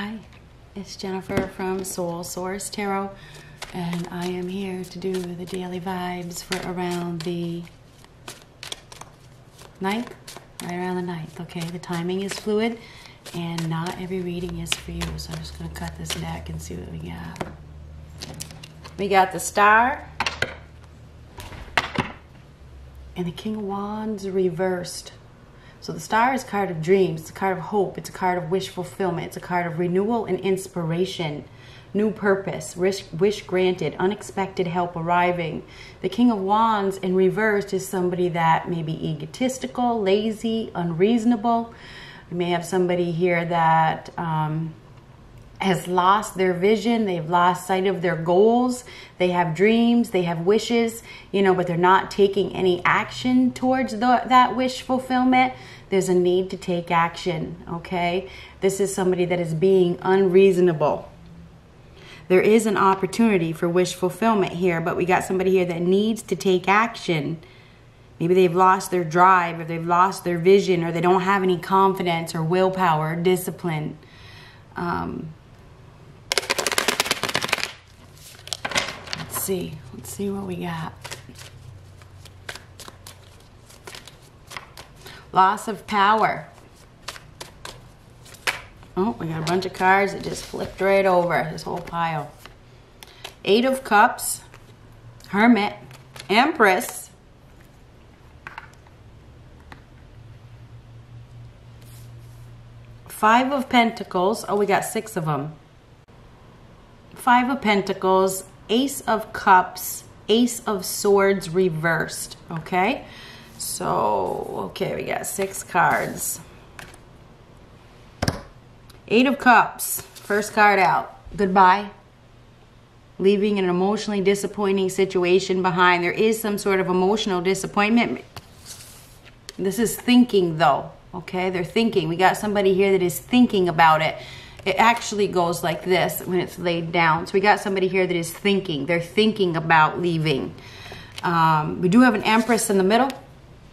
Hi, it's Jennifer from Soul Source Tarot, and I am here to do the daily vibes for around the 9th, right around the 9th, okay? The timing is fluid, and not every reading is for you, so I'm just going to cut this back and see what we got. We got the Star, and the King of Wands reversed. So the Star is a card of dreams, it's a card of hope, it's a card of wish fulfillment, it's a card of renewal and inspiration, new purpose, wish granted, unexpected help arriving. The King of Wands in reverse is somebody that may be egotistical, lazy, unreasonable. You may have somebody here that has lost their vision, they've lost sight of their goals, they have dreams, they have wishes, you know, but they're not taking any action towards that wish fulfillment. There's a need to take action, okay? This is somebody that is being unreasonable. There is an opportunity for wish fulfillment here, but we got somebody here that needs to take action. Maybe they've lost their drive, or they've lost their vision, or they don't have any confidence or willpower or discipline. Let's see what we got. Loss of power. Oh, we got a bunch of cards that just flipped right over, this whole pile. Eight of Cups, Hermit, Empress. Five of Pentacles. Oh, we got six of them. Five of Pentacles, Ace of Cups, Ace of Swords reversed, okay? So, okay, we got six cards. Eight of Cups, first card out. Goodbye. Leaving an emotionally disappointing situation behind. There is some sort of emotional disappointment. This is thinking, though, okay? They're thinking. We got somebody here that is thinking about it. It actually goes like this when it's laid down. So we got somebody here that is thinking. They're thinking about leaving. We do have an Empress in the middle.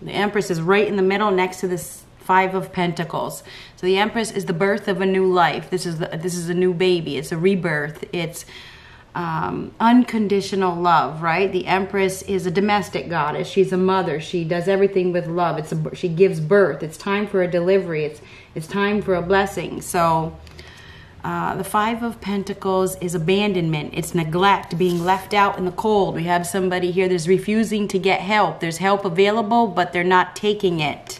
The Empress is right in the middle next to this Five of Pentacles. So the Empress is the birth of a new life. This is a new baby. It's a rebirth. It's unconditional love, right? The Empress is a domestic goddess. She's a mother. She does everything with love. She gives birth. It's time for a delivery. It's time for a blessing. So the Five of Pentacles is abandonment. It's neglect, being left out in the cold. We have somebody here that's refusing to get help. There's help available, but they're not taking it.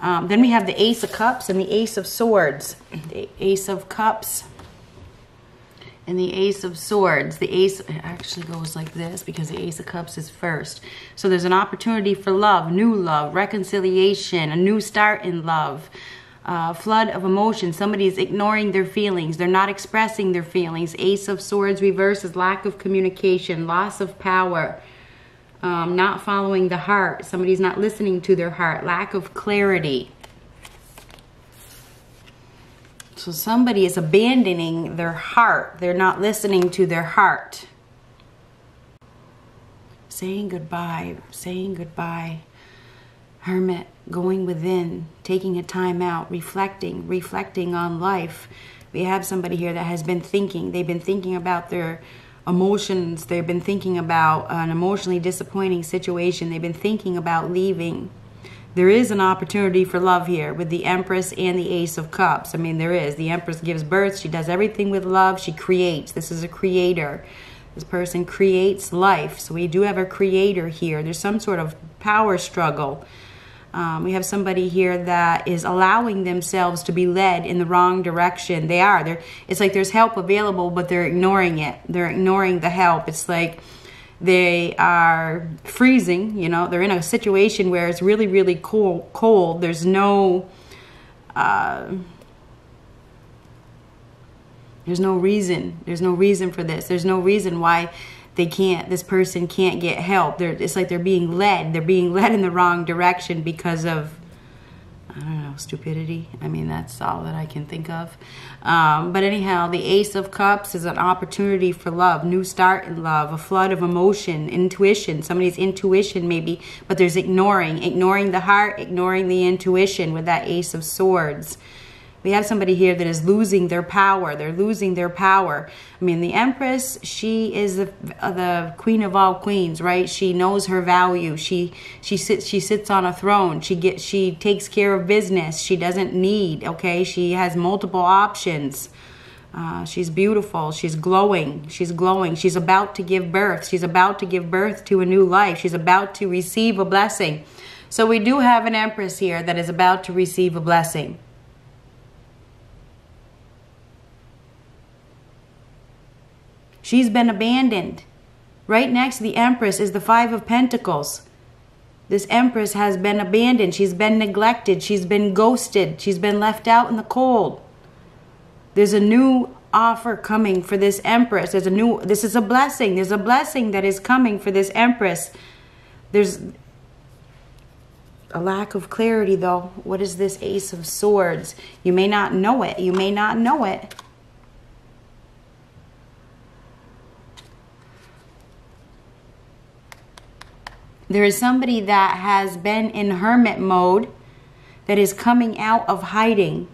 Then we have the Ace of Cups and the Ace of Swords. The Ace of Cups and the Ace of Swords. The Ace, it actually goes like this because the Ace of Cups is first. So there's an opportunity for love, new love, reconciliation, a new start in love. Flood of emotion. Somebody is ignoring their feelings. They're not expressing their feelings. Ace of Swords reverses lack of communication, loss of power, not following the heart. Somebody's not listening to their heart, lack of clarity. So somebody is abandoning their heart. They're not listening to their heart. Saying goodbye, saying goodbye. Hermit, going within, taking a time out, reflecting on life. We have somebody here that has been thinking. They've been thinking about their emotions. They've been thinking about an emotionally disappointing situation. They've been thinking about leaving. There is an opportunity for love here with the Empress and the Ace of Cups. I mean, there is. The Empress gives birth. She does everything with love. She creates. This is a creator. This person creates life. So we do have a creator here. There's some sort of power struggle. We have somebody here that is allowing themselves to be led in the wrong direction. They are. It's like there's help available, but they're ignoring it. They're ignoring the help. It's like they are freezing. You know, they're in a situation where it's really, really cold. There's no reason. There's no reason for this. There's no reason why this person can't get help. It's like they're being led. They're being led in the wrong direction because of, I don't know, stupidity. I mean, that's all that I can think of. But anyhow, the Ace of Cups is an opportunity for love, new start in love, a flood of emotion, intuition, somebody's intuition maybe, but there's ignoring the heart, ignoring the intuition with that Ace of Swords. We have somebody here that is losing their power. They're losing their power. I mean, the Empress, she is the queen of all queens, right? She knows her value. She sits on a throne. She takes care of business. She doesn't need, okay? She has multiple options. She's beautiful. She's glowing. She's glowing. She's about to give birth. She's about to give birth to a new life. She's about to receive a blessing. So we do have an Empress here that is about to receive a blessing. She's been abandoned. Right next to the Empress is the Five of Pentacles. This Empress has been abandoned. She's been neglected. She's been ghosted. She's been left out in the cold. There's a new offer coming for this Empress. This is a blessing. There's a blessing that is coming for this Empress. There's a lack of clarity, though. What is this Ace of Swords? You may not know it. You may not know it. There is somebody that has been in hermit mode that is coming out of hiding.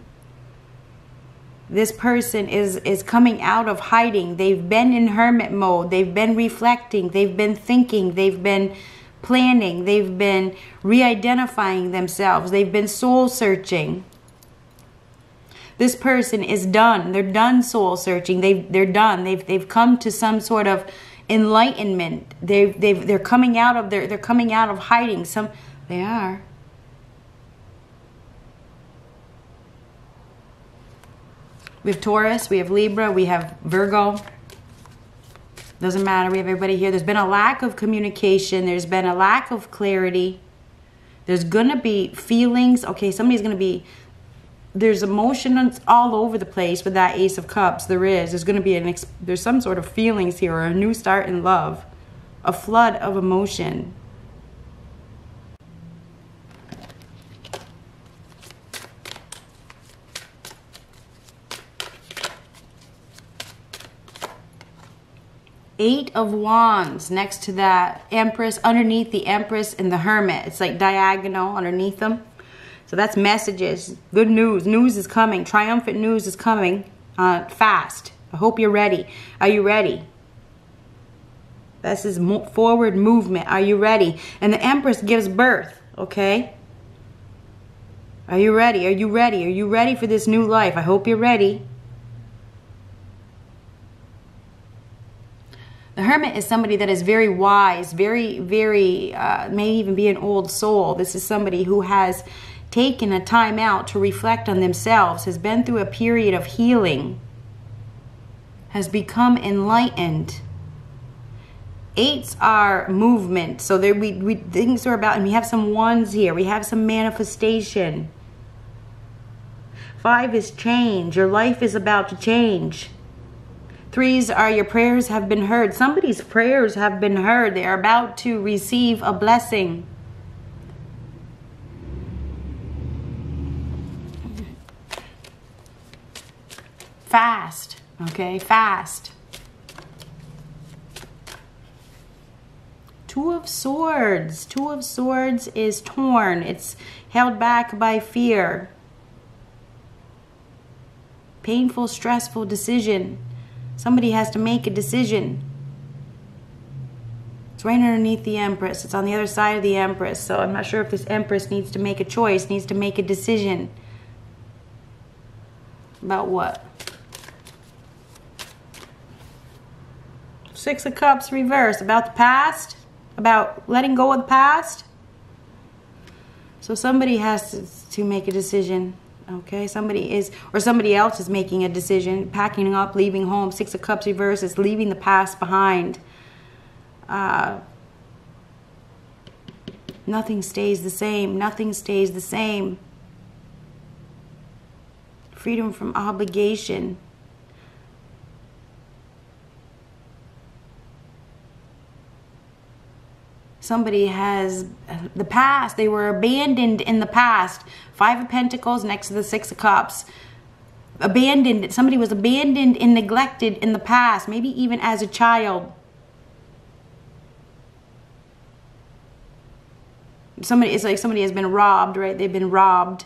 This person is coming out of hiding. They've been in hermit mode. They've been reflecting. They've been thinking. They've been planning. They've been re-identifying themselves. They've been soul searching. This person is done. They're done soul searching. They've come to some sort of enlightenment. They're coming out of their, they're coming out of hiding. They are. We have Taurus, we have Libra, we have Virgo. Doesn't matter, we have everybody here. There's been a lack of communication. There's been a lack of clarity. There's going to be feelings. Okay, somebody's going to be... There's emotions all over the place with that Ace of Cups. There is. There's going to be an... There's some sort of feelings here, or a new start in love. A flood of emotion. Eight of Wands next to that Empress, underneath the Empress and the Hermit. It's like diagonal underneath them. So that's messages. Good news. News is coming. Triumphant news is coming fast. I hope you're ready. Are you ready? This is forward movement. Are you ready? And the Empress gives birth, okay? Are you ready? Are you ready? Are you ready for this new life? I hope you're ready. The Hermit is somebody that is very wise, very, very, may even be an old soul. This is somebody who has taken a time out to reflect on themselves, has been through a period of healing, has become enlightened. Eights are movement, so there we things are about, and we have some ones here. We have some manifestation. Five is change. Your life is about to change. Threes are your prayers have been heard. Somebody's prayers have been heard. They are about to receive a blessing. Fast, okay, fast. Two of Swords. Two of Swords is torn. It's held back by fear. Painful, stressful decision. Somebody has to make a decision. It's right underneath the Empress. It's on the other side of the Empress. So I'm not sure if this Empress needs to make a choice, needs to make a decision. About what? Six of Cups reversed. About the past? About letting go of the past? So somebody has to make a decision. Okay, somebody is, or somebody else is making a decision, packing up, leaving home. Six of Cups reverse is leaving the past behind. Nothing stays the same. Nothing stays the same. Freedom from obligation. Somebody has the past. They were abandoned in the past. Five of Pentacles next to the Six of Cups. Abandoned. Somebody was abandoned and neglected in the past, maybe even as a child. Somebody, it's like somebody has been robbed, right? They've been robbed.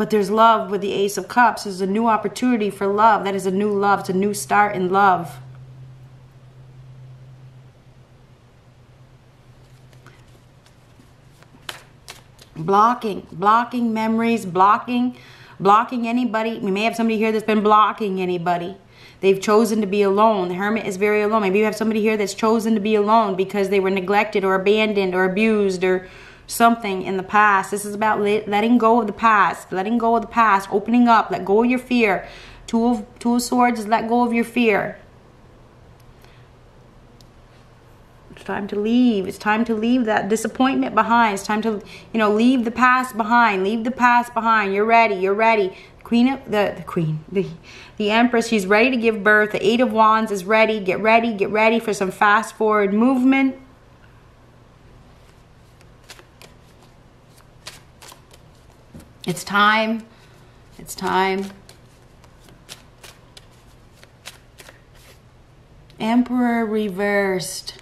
But there's love with the Ace of Cups. There's a new opportunity for love. That is a new love. It's a new start in love. Blocking memories, blocking anybody. We may have somebody here that's been blocking anybody. They've chosen to be alone. The Hermit is very alone. Maybe you have somebody here that's chosen to be alone because they were neglected or abandoned or abused or something in the past. This is about letting go of the past, opening up, let go of your fear. Two of Swords is let go of your fear. It's time to leave. It's time to leave that disappointment behind. It's time to, you know, leave the past behind. Leave the past behind. You're ready. You're ready. Queen of the Empress, she's ready to give birth. The Eight of Wands is ready. Get ready. Get ready for some fast forward movement. It's time. It's time. Emperor reversed.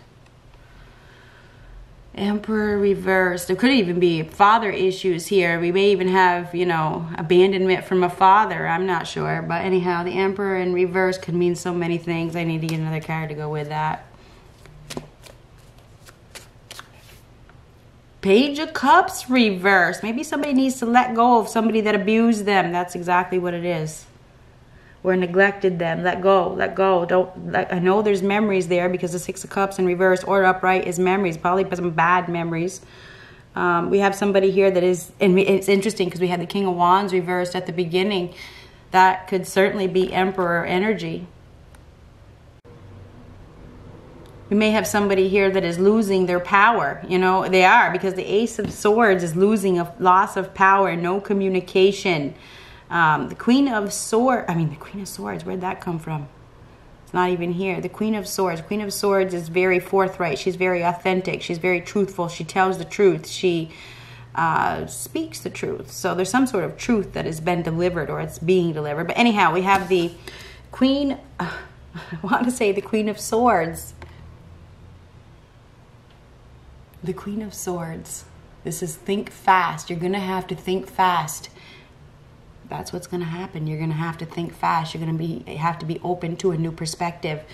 Emperor reversed. There could even be father issues here. We may even have, you know, abandonment from a father. I'm not sure. But anyhow, the Emperor in reverse could mean so many things. I need to get another card to go with that. Page of Cups reversed. Maybe somebody needs to let go of somebody that abused them. That's exactly what it is. Or neglected them. Let go. Let go. Don't. I know there's memories there because the Six of Cups in reverse or upright is memories. Probably some bad memories. We have somebody here that is, and it's interesting because we had the King of Wands reversed at the beginning. That could certainly be Emperor energy. We may have somebody here that is losing their power. You know, they are, because the Ace of Swords is losing a loss of power, no communication. The Queen of Swords, the Queen of Swords, where'd that come from? It's not even here. The Queen of Swords. Queen of Swords is very forthright. She's very authentic. She's very truthful. She tells the truth. She speaks the truth. So there's some sort of truth that has been delivered or it's being delivered. But anyhow, we have the Queen, I want to say the Queen of Swords. The Queen of Swords. This is think fast. You're going to have to think fast. That's what's going to happen. You're going to have to think fast. You're going to have to be open to a new perspective.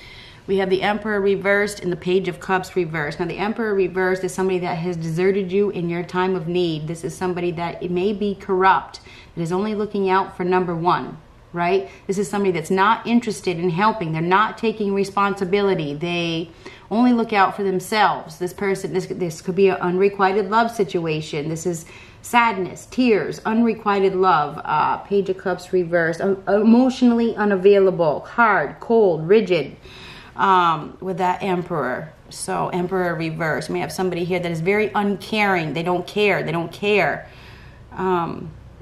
We have the Emperor reversed and the Page of Cups reversed. Now, the Emperor reversed is somebody that has deserted you in your time of need. This is somebody that it may be corrupt. It is only looking out for number one, right? This is somebody that's not interested in helping. They're not taking responsibility. They only look out for themselves. This person, this could be an unrequited love situation. This is sadness, tears, unrequited love, Page of Cups reversed, emotionally unavailable, hard, cold, rigid, with that Emperor. So Emperor reversed. We have somebody here that is very uncaring. They don't care. They don't care.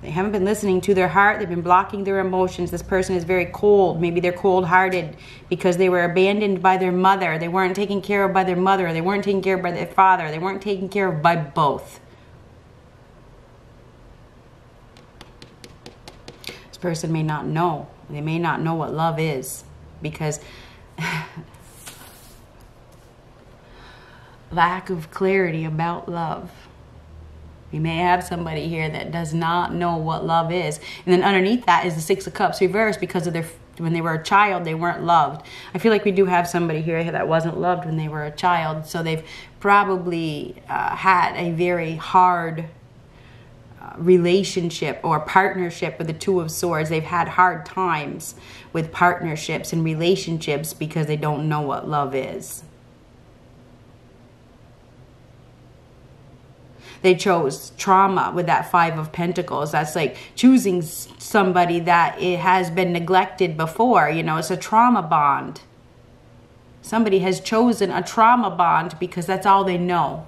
They haven't been listening to their heart. They've been blocking their emotions. This person is very cold. Maybe they're cold-hearted because they were abandoned by their mother. They weren't taken care of by their mother. They weren't taken care of by their father. They weren't taken care of by both. Person may not know. They may not know what love is because lack of clarity about love. We may have somebody here that does not know what love is. And then underneath that is the Six of Cups reversed because of their, when they were a child, they weren't loved. I feel like we do have somebody here that wasn't loved when they were a child. So they've probably had a very hard relationship or partnership with the Two of Swords. They've had hard times with partnerships and relationships because they don't know what love is. They chose trauma with that Five of Pentacles. That's like choosing somebody that it has been neglected before. You know, it's a trauma bond. Somebody has chosen a trauma bond because that's all they know.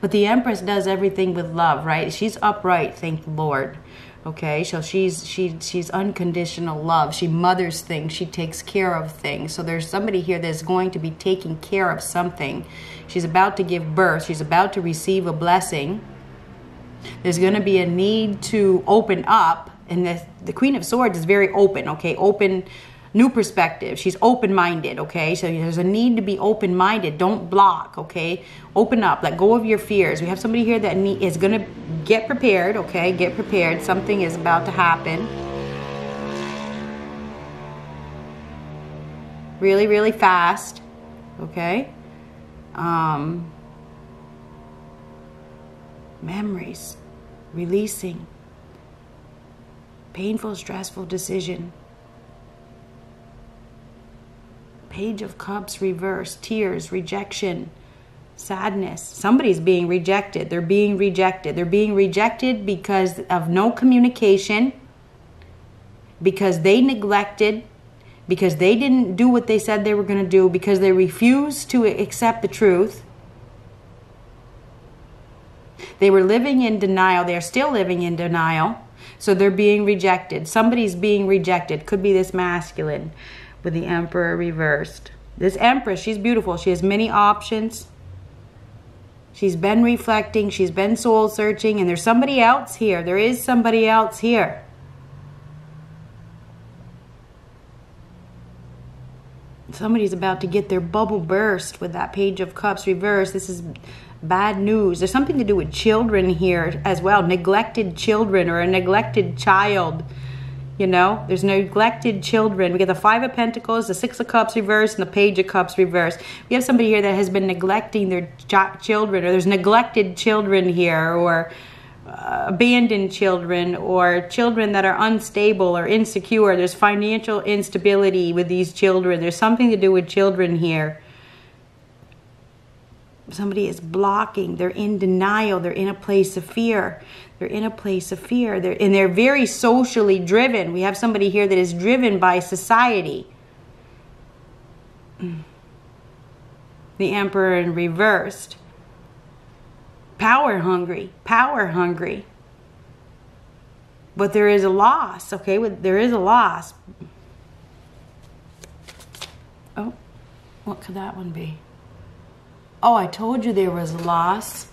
But the Empress does everything with love, right? She's upright, thank the Lord. Okay, so she's unconditional love. She mothers things. She takes care of things. So there's somebody here that's going to be taking care of something. She's about to give birth. She's about to receive a blessing. There's going to be a need to open up. And the Queen of Swords is very open, okay? Open new perspective. She's open-minded, okay? So there's a need to be open-minded. Don't block, okay? Open up. Let go of your fears. We have somebody here that is going to get prepared, okay? Get prepared. Something is about to happen. Really, really fast, okay? Memories. Releasing. Painful, stressful decision. Page of Cups reversed. Tears, rejection, sadness. Somebody's being rejected. They're being rejected. They're being rejected because of no communication, because they neglected, because they didn't do what they said they were going to do, because they refused to accept the truth. They were living in denial. They're still living in denial. So they're being rejected. Somebody's being rejected. Could be this masculine with the Emperor reversed. This Empress, she's beautiful. She has many options. She's been reflecting. She's been soul searching. And there's somebody else here. There is somebody else here. Somebody's about to get their bubble burst with that Page of Cups reversed. This is bad news. There's something to do with children here as well. Neglected children or a neglected child. You know, there's neglected children. We get the Five of Pentacles, the Six of Cups reversed, and the Page of Cups reversed. We have somebody here that has been neglecting their children, or there's neglected children here, or abandoned children, or children that are unstable or insecure. There's financial instability with these children. There's something to do with children here. Somebody is blocking. They're in denial. They're in a place of fear. They're in a place of fear. They're very socially driven. We have somebody here that is driven by society. The Emperor in reversed. Power hungry. Power hungry. But there is a loss, okay? There is a loss. Oh, what could that one be? Oh, I told you there was a loss.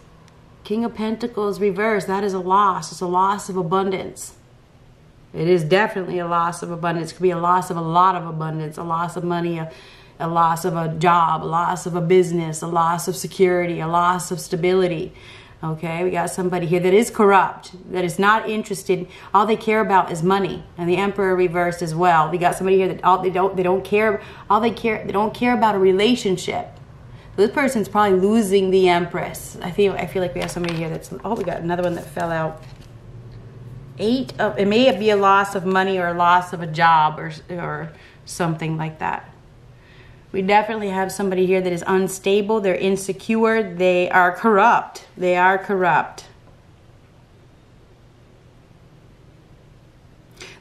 King of Pentacles reversed. That is a loss. It's a loss of abundance. It is definitely a loss of abundance. It could be a loss of a lot of abundance, a loss of money, a loss of a job, a loss of a business, a loss of security, a loss of stability. Okay, we got somebody here that is corrupt, that is not interested. All they care about is money, and the Emperor reversed as well. We got somebody here that they don't care about a relationship. This person's probably losing the Empress. I feel like we have somebody here that's... Oh, we got another one that fell out. Eight of... It may be a loss of money or a loss of a job or something like that. We definitely have somebody here that is unstable. They're insecure. They are corrupt. They are corrupt.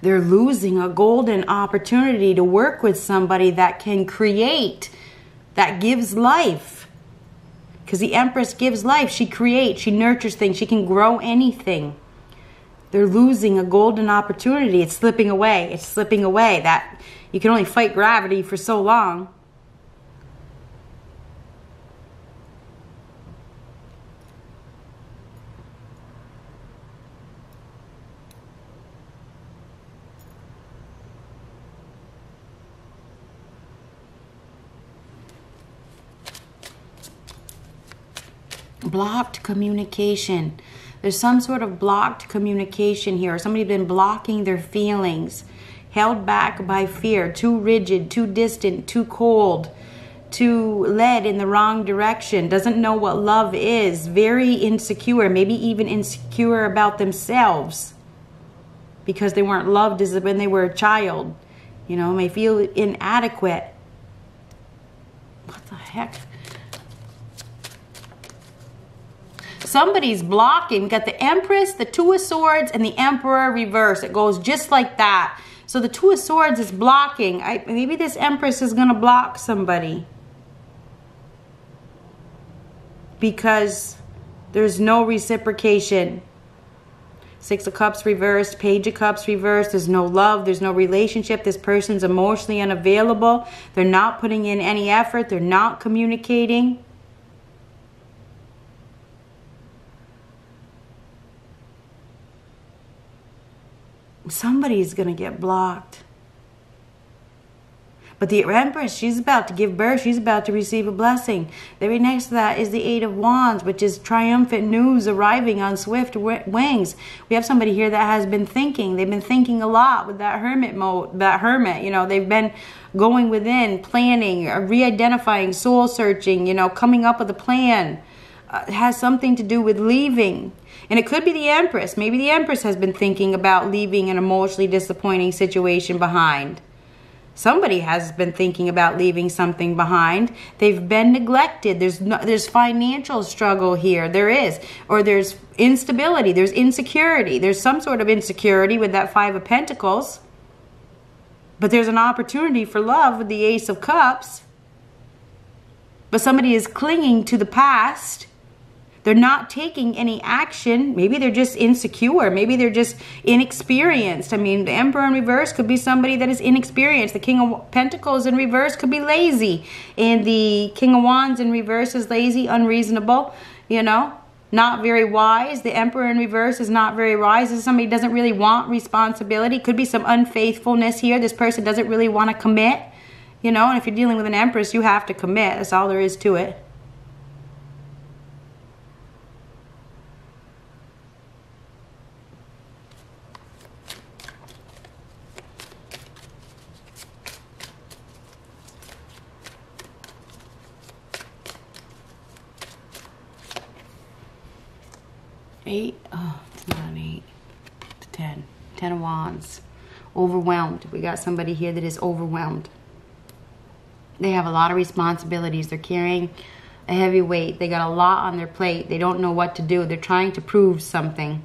They're losing a golden opportunity to work with somebody that can create... That gives life. Because the Empress gives life. She creates. She nurtures things. She can grow anything. They're losing a golden opportunity. It's slipping away. It's slipping away. That you can only fight gravity for so long. Blocked communication. There's some sort of blocked communication here. Somebody's been blocking their feelings, held back by fear, too rigid, too distant, too cold, too led in the wrong direction, doesn't know what love is, very insecure, maybe even insecure about themselves because they weren't loved as when they were a child. You know, may feel inadequate. What the heck? Somebody's blocking. We got the Empress, the Two of Swords, and the Emperor reverse. It goes just like that. So the Two of Swords is blocking. Maybe this Empress is going to block somebody. Because there's no reciprocation. Six of Cups reversed, Page of Cups reversed. There's no love. There's no relationship. This person's emotionally unavailable. They're not putting in any effort. They're not communicating. Somebody's going to get blocked. But the Empress, she's about to give birth. She's about to receive a blessing. The very next to that is the Eight of Wands, which is triumphant news arriving on swift wings. We have somebody here that has been thinking. They've been thinking a lot with that hermit mode, that hermit. You know, they've been going within, planning, re-identifying, soul searching, you know, coming up with a plan. It has something to do with leaving. And it could be the Empress. Maybe the Empress has been thinking about leaving an emotionally disappointing situation behind. Somebody has been thinking about leaving something behind. They've been neglected. There's financial struggle here. There is. Or there's instability. There's insecurity. There's some sort of insecurity with that Five of Pentacles. But there's an opportunity for love with the Ace of Cups. But somebody is clinging to the past. They're not taking any action. Maybe they're just insecure. Maybe they're just inexperienced. I mean, the Emperor in reverse could be somebody that is inexperienced. The King of Pentacles in reverse could be lazy. And the King of Wands in reverse is lazy, unreasonable, you know, not very wise. The Emperor in reverse is not very wise. This is somebody who doesn't really want responsibility. Could be some unfaithfulness here. This person doesn't really want to commit, you know. And if you're dealing with an Empress, you have to commit. That's all there is to it. Eight, oh, it's not an 8, it's a 10. 10 of Wands. Overwhelmed. We got somebody here that is overwhelmed. They have a lot of responsibilities. They're carrying a heavy weight. They got a lot on their plate. They don't know what to do. They're trying to prove something.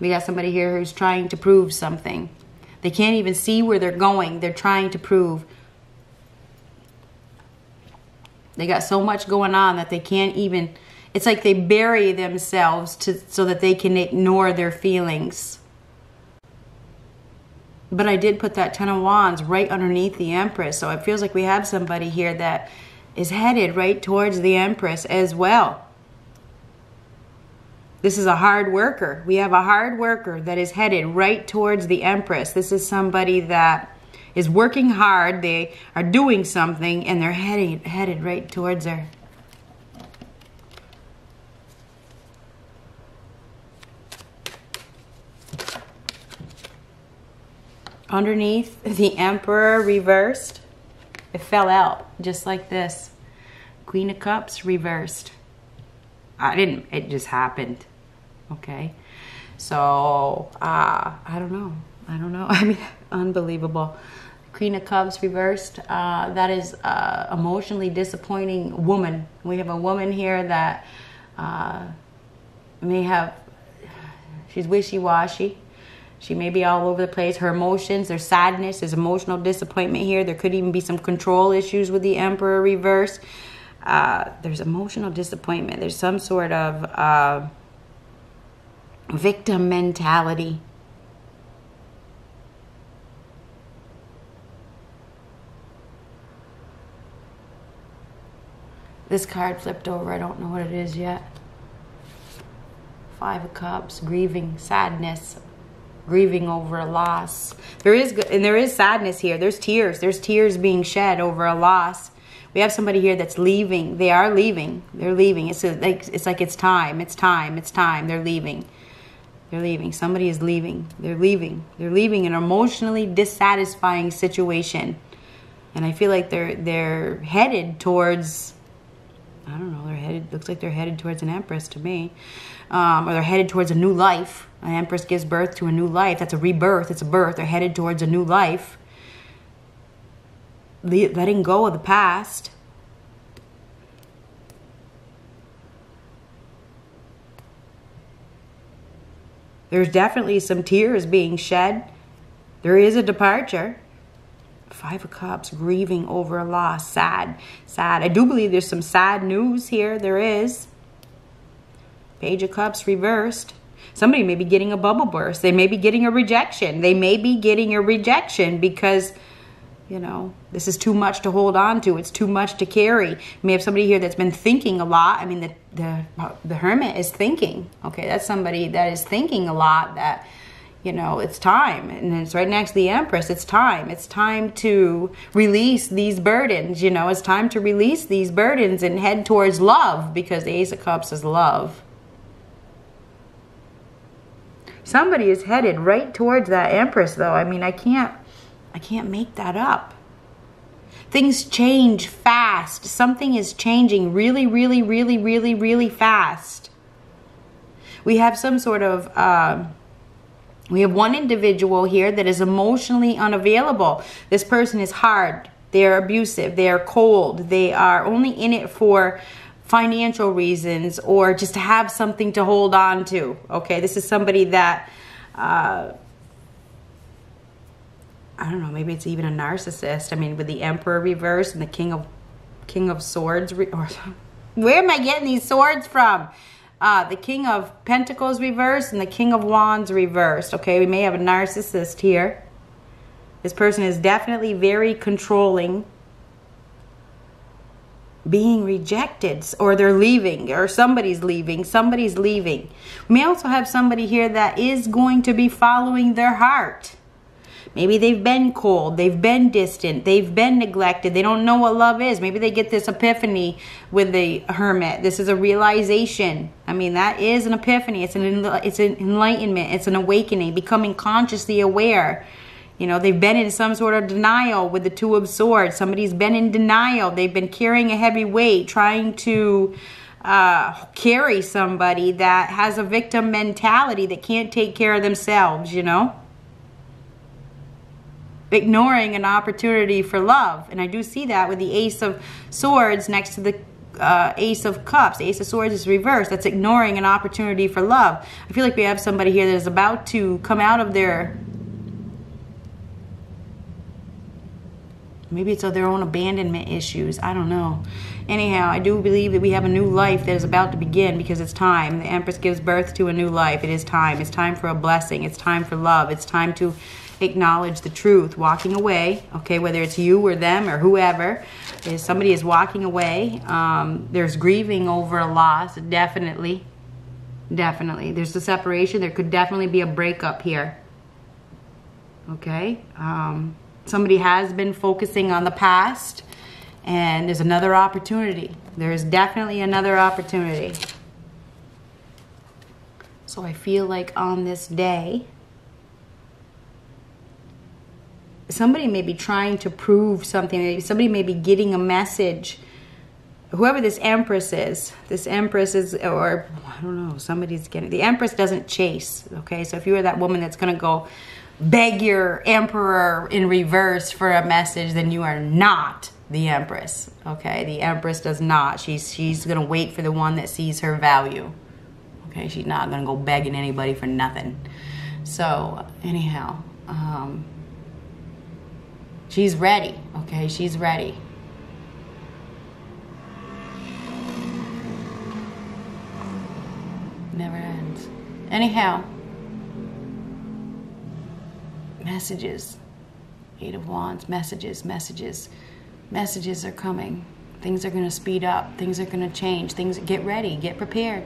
We got somebody here who's trying to prove something. They can't even see where they're going. They're trying to prove. They got so much going on that they can't even... It's like they bury themselves so that they can ignore their feelings. But I did put that Ten of Wands right underneath the Empress. So it feels like we have somebody here that is headed right towards the Empress as well. This is a hard worker. We have a hard worker that is headed right towards the Empress. This is somebody that is working hard. They are doing something and they're headed right towards her. Underneath the Emperor reversed, it fell out just like this. Queen of Cups reversed. It just happened. Okay. So, I don't know. I mean, unbelievable. Queen of Cups reversed. That is emotionally disappointing woman. We have a woman here that she's wishy-washy. She may be all over the place. Her emotions, there's sadness, there's emotional disappointment here. There could even be some control issues with the Emperor reverse. There's emotional disappointment. There's some sort of victim mentality. This card flipped over. I don't know what it is yet. Five of Cups, grieving, sadness. Grieving over a loss. There is sadness here. There's tears. There's tears being shed over a loss. We have somebody here that's leaving. They are leaving. They're leaving. It's like it's time. It's time. It's time. They're leaving. They're leaving. Somebody is leaving. They're leaving. They're leaving an emotionally dissatisfying situation. And I feel like they're headed towards, I don't know, looks like they're headed towards an Empress to me. Or they're headed towards a new life. An Empress gives birth to a new life. That's a rebirth. It's a birth. They're headed towards a new life. Letting go of the past. There's definitely some tears being shed. There is a departure. Five of Cups, grieving over a loss. Sad. Sad. I do believe there's some sad news here. There is. Page of Cups reversed. Somebody may be getting a bubble burst. They may be getting a rejection. They may be getting a rejection because, you know, this is too much to hold on to. It's too much to carry. You may have somebody here that's been thinking a lot. I mean, the hermit is thinking. Okay, that's somebody that is thinking a lot that, you know, it's time. And it's right next to the Empress. It's time. It's time to release these burdens, you know. It's time to release these burdens and head towards love, because the Ace of Cups is love. Somebody is headed right towards that Empress, though. I mean, I can't make that up. Things change fast. Something is changing really, really, really, really, really fast. We have some sort of, we have one individual here that is emotionally unavailable. This person is hard. They're abusive. They're cold. They are only in it for financial reasons or just to have something to hold on to. Okay, this is somebody that, I don't know, maybe it's even a narcissist. I mean, with the Emperor reversed and the King of Swords, or where am I getting these swords from? The King of Pentacles reversed and the King of Wands reversed. Okay, we may have a narcissist here. This person is definitely very controlling. Being rejected, or they're leaving, or somebody's leaving. Somebody's leaving. We may also have somebody here that is going to be following their heart. Maybe they've been cold, they've been distant, they've been neglected, they don't know what love is. Maybe they get this epiphany with the Hermit. This is a realization. I mean, that is an epiphany. It's an enlightenment. It's an awakening, becoming consciously aware. You know, they've been in some sort of denial with the Two of Swords. Somebody's been in denial. They've been carrying a heavy weight, trying to carry somebody that has a victim mentality, that can't take care of themselves, you know? Ignoring an opportunity for love. And I do see that with the Ace of Swords next to the Ace of Cups. The Ace of Swords is reversed. That's ignoring an opportunity for love. I feel like we have somebody here that is about to come out of their, maybe it's of their own abandonment issues. I don't know. Anyhow, I do believe that we have a new life that is about to begin, because it's time. The Empress gives birth to a new life. It is time. It's time for a blessing. It's time for love. It's time to acknowledge the truth. Walking away, okay, whether it's you or them or whoever, if somebody is walking away, there's grieving over a loss, definitely. There's a separation. There could definitely be a breakup here, okay? Somebody has been focusing on the past, and there's another opportunity. There is definitely another opportunity. So I feel like on this day, somebody may be trying to prove something. Somebody may be getting a message. Whoever this Empress is, or I don't know, somebody's getting, the Empress doesn't chase, okay? So if you are that woman that's going to go beg your Emperor in reverse for a message, then you are not the Empress, okay? The Empress does not. She's going to wait for the one that sees her value, okay? She's not going to go begging anybody for nothing. So anyhow, she's ready, okay? She's ready. Never ends. Anyhow, messages. Eight of Wands, messages, messages. Messages are coming. Things are gonna speed up. Things are gonna change. Things, get ready, get prepared.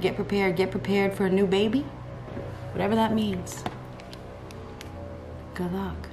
Get prepared, for a new baby. Whatever that means. Good luck.